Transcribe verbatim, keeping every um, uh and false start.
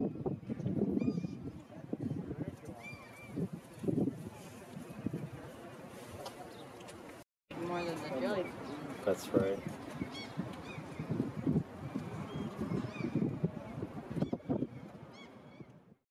More than the jelly. That's right.